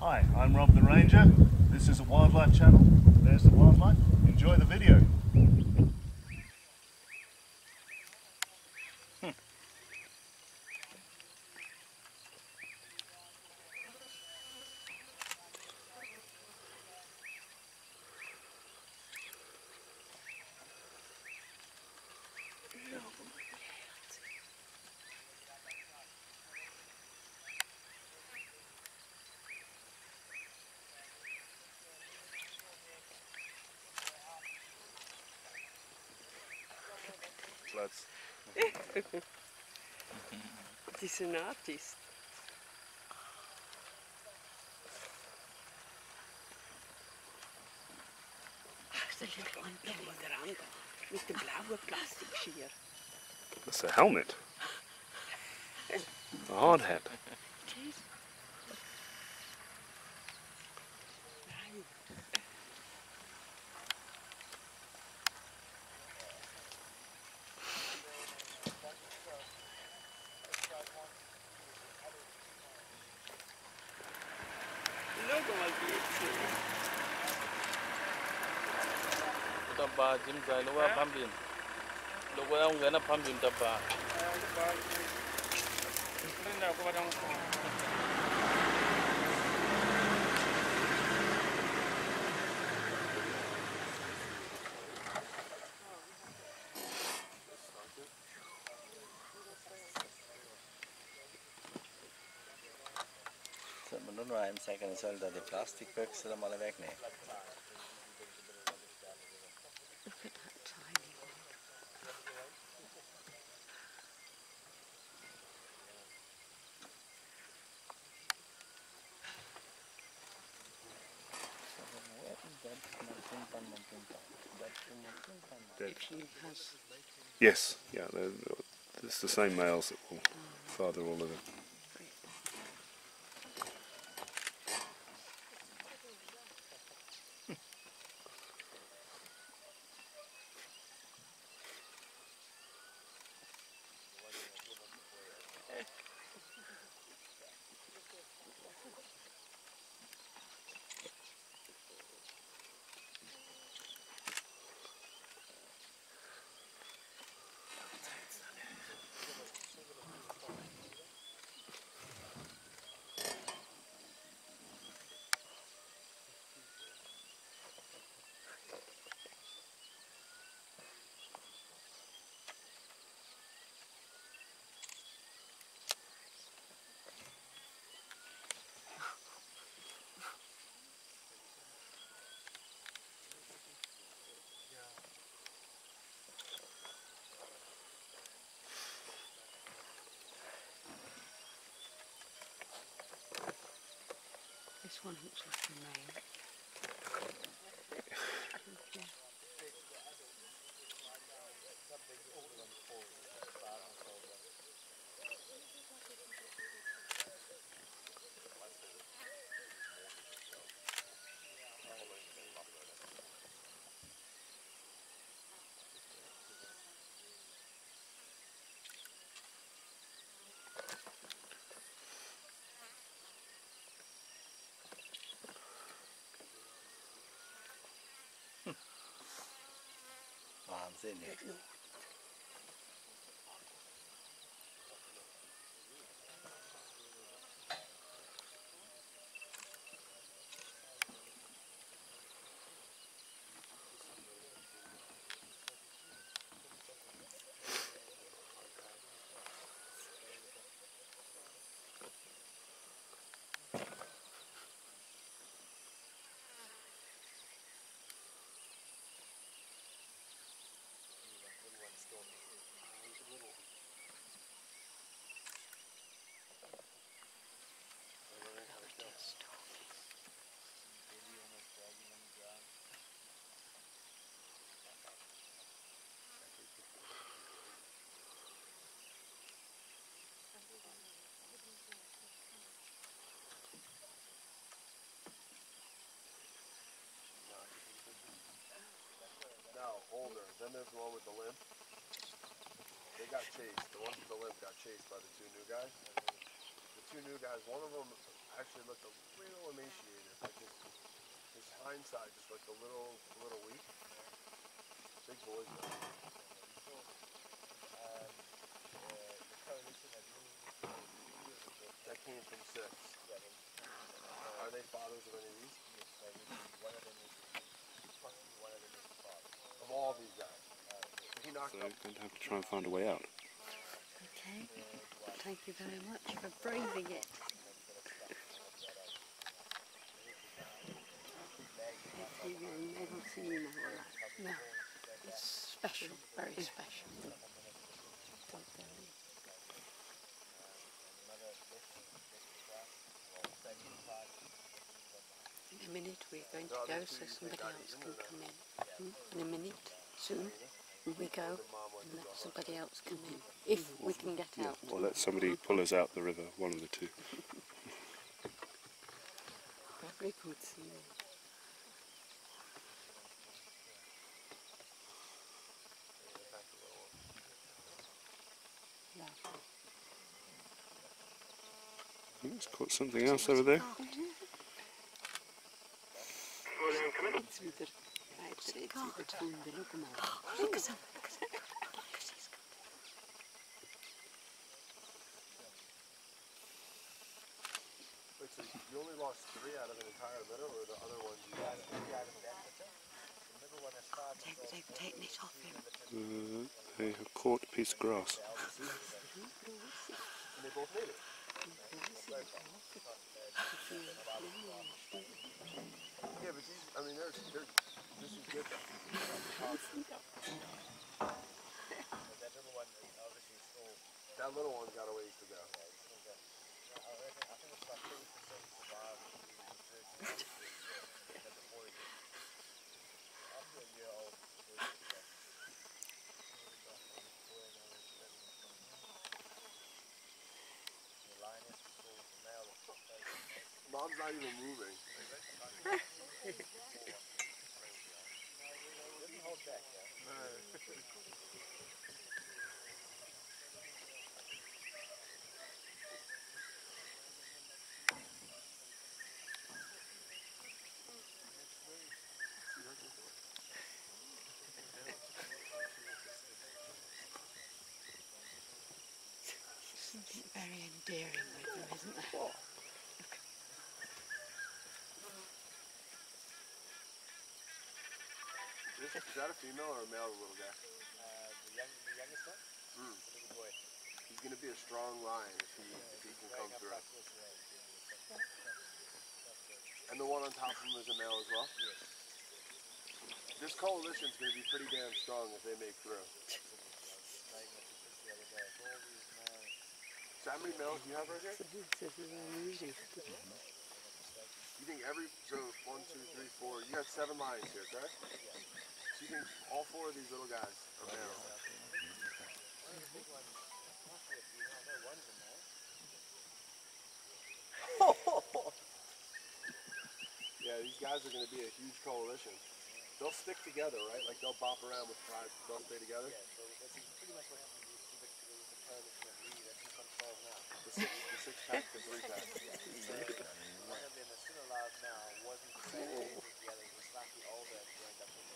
Hi, I'm Rob the Ranger. This is a wildlife channel. There's the wildlife. Enjoy the video. He's an artist. Ach, der liegt unten wo der andere mit dem blauen Plastikschirr. That's a helmet. A hard hat. Dabba jimza lowa pambin lowa ngana pambin dabba nenda ko badam ko so nun war im second soll da die Plastikbüchse mal wegnehmen. Yes, yeah, it's the same males that will father all of it. This one looks like a male. Okay. Wahnsinn. Then there's the one with the limp. They got chased. The one with the limp got chased by the two new guys. The two new guys, one of them actually looked a little emaciated. hind side, just like a little weak. Big boys. That came from six. Are they fathers of any of these? Yes, one of them is the father. Of all these guys. So I'm going to have to try and find a way out. Okay. Thank you very much for braving it. No, it's special, very special. In a minute we're going to go so somebody else can come in. In a minute, soon. We go and let somebody else come in, if we can get out. Yeah, or let somebody pull us out the river, one of the two. Very good. Yeah. I think it's caught something else over there. Look at him. Wait, so you only lost three out of an entire litter, or the other ones you got? They've taken it off him. They have caught a piece of grass. And they both made it. Yeah, but these, I mean, they're this is good. That little one's got a ways to go. Mom's not even moving. Something very endearing with them, isn't there? Is that a female or a male little guy? The youngest one? Mm. The little boy. He's going to be a strong lion if he can come through. And the one on top of him is a male as well? Yeah. This coalition's going to be pretty damn strong if they make through. So how many males do you have right here? You think so 1, 2, 3, 4, you got 7 lions here, correct? You think all 4 of these little guys are males? Yeah, these guys are going to be a huge coalition. They'll stick together, right? Like they'll bop around with tribes, they'll stay together? Yeah, so that's pretty much what happened with the coalition of Lee that he's on 12 now. The six pack, the 3 pack. One of them is still alive now, wasn't the same age as the other, he was slightly older and he ended up with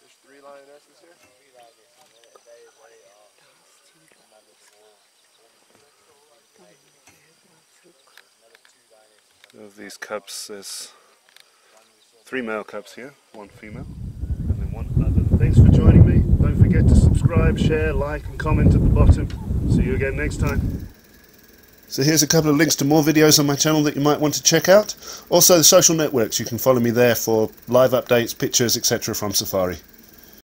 There's 3 lionesses here? Of these cubs, there's 3 male cubs here, 1 female, and then 1 other. Thanks for joining me. Don't forget to subscribe, share, like, and comment at the bottom. See you again next time. So here's a couple of links to more videos on my channel that you might want to check out. Also the social networks, you can follow me there for live updates, pictures, etc. from Safari.